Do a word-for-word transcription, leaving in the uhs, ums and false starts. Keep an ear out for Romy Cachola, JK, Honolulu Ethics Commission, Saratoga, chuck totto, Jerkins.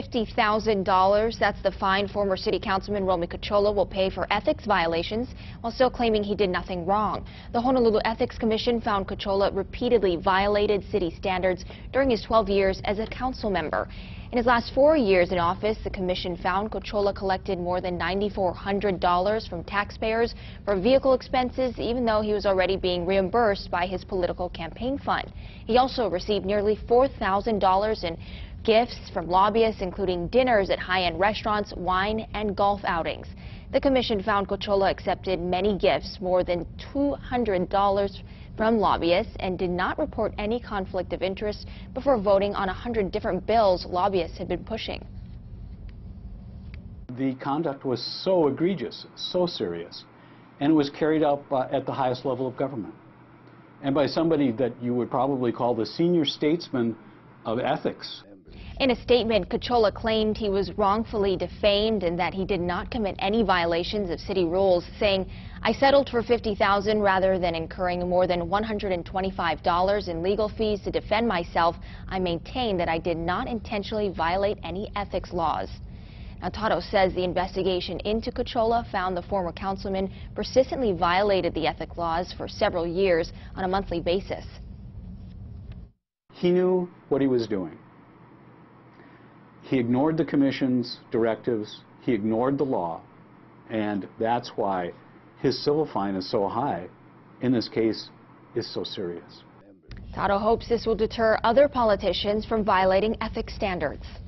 fifty thousand dollars. That's the fine former City Councilman Romy Cachola will pay for ethics violations while still claiming he did nothing wrong. The Honolulu Ethics Commission found Cachola repeatedly violated city standards during his twelve years as a council member. In his last four years in office, the commission found Cachola collected more than nine thousand four hundred dollars from taxpayers for vehicle expenses, even though he was already being reimbursed by his political campaign fund. He also received nearly four thousand dollars in gifts from lobbyists, including dinners at high-end restaurants, wine, and golf outings. The commission found Cachola accepted many gifts, more than two hundred dollars from lobbyists, and did not report any conflict of interest before voting on one hundred different bills lobbyists had been pushing. The conduct was so egregious, so serious, and it was carried out uh, at the highest level of government, and by somebody that you would probably call the senior statesman of ethics. In a statement, Cachola claimed he was wrongfully defamed and that he did not commit any violations of city rules, saying, "I settled for fifty thousand dollars rather than incurring more than one hundred twenty-five dollars in legal fees to defend myself. I maintain that I did not intentionally violate any ethics laws." Now, Totto says the investigation into Cachola found the former councilman persistently violated the ethic laws for several years on a monthly basis. He knew what he was doing. He ignored the commission's directives, he ignored the law, and that's why his civil fine is so high, in this case, is so serious. Totto hopes this will deter other politicians from violating ethics standards.